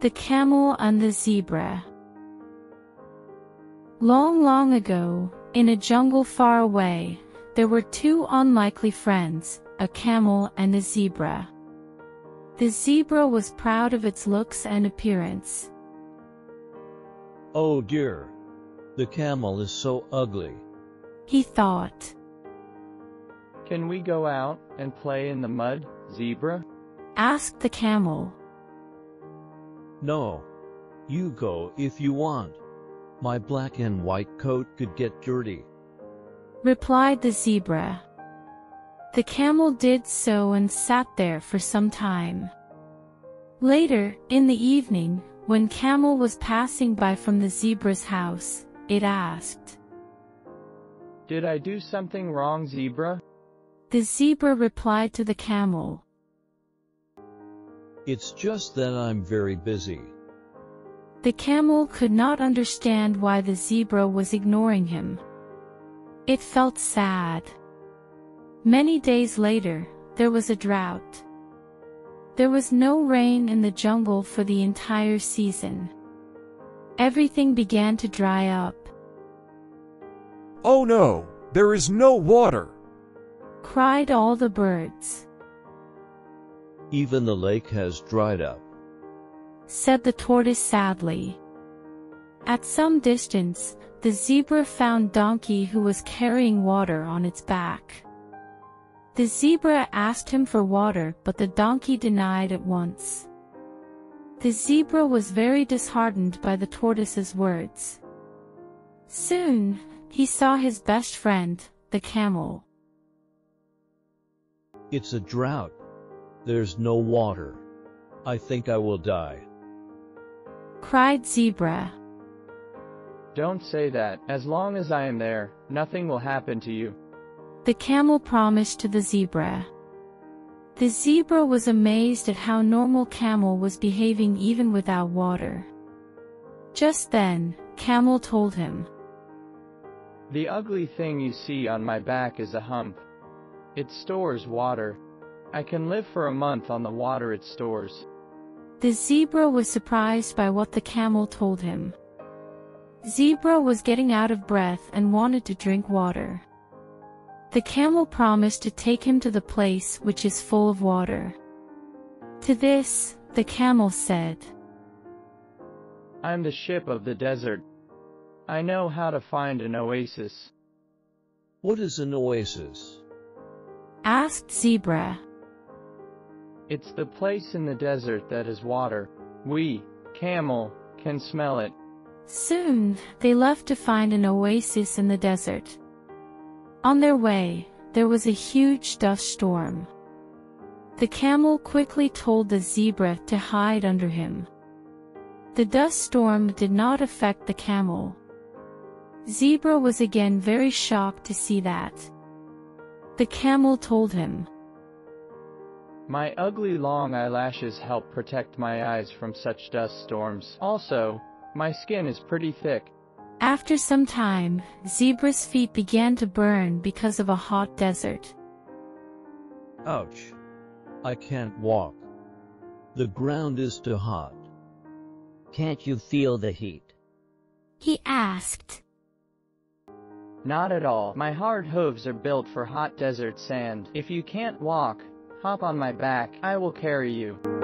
The Camel and the Zebra. Long, long ago, in a jungle far away, there were two unlikely friends, a camel and a zebra. The zebra was proud of its looks and appearance. "Oh dear, the camel is so ugly," he thought. "Can we go out and play in the mud, zebra?" asked the camel. "No, you go if you want. My black and white coat could get dirty," replied the zebra. The camel did so and sat there for some time. Later, in the evening, when camel was passing by from the zebra's house, it asked, "Did I do something wrong, zebra?" The zebra replied to the camel, "It's just that I'm very busy." The camel could not understand why the zebra was ignoring him. It felt sad. Many days later, there was a drought. There was no rain in the jungle for the entire season. Everything began to dry up. "Oh no, there is no water!" cried all the birds. "Even the lake has dried up," said the tortoise sadly. At some distance, the zebra found Donkey, who was carrying water on its back. The zebra asked him for water, but the donkey denied at once. The zebra was very disheartened by the tortoise's words. Soon, he saw his best friend, the camel. "It's a drought. There's no water. I think I will die," cried Zebra. "Don't say that. As long as I am there, nothing will happen to you," the camel promised to the zebra. The zebra was amazed at how normal camel was behaving even without water. Just then, camel told him, "The ugly thing you see on my back is a hump. It stores water. I can live for a month on the water it stores." The zebra was surprised by what the camel told him. Zebra was getting out of breath and wanted to drink water. The camel promised to take him to the place which is full of water. To this, the camel said, "I'm the ship of the desert. I know how to find an oasis." "What is an oasis?" asked Zebra. "It's the place in the desert that has water. We, camel, can smell it." Soon, they left to find an oasis in the desert. On their way, there was a huge dust storm. The camel quickly told the zebra to hide under him. The dust storm did not affect the camel. Zebra was again very shocked to see that. The camel told him, "My ugly long eyelashes help protect my eyes from such dust storms. Also, my skin is pretty thick." After some time, Zebra's feet began to burn because of a hot desert. "Ouch! I can't walk. The ground is too hot." "Can't you feel the heat?" he asked. "Not at all. My hard hooves are built for hot desert sand. If you can't walk, hop on my back. I will carry you."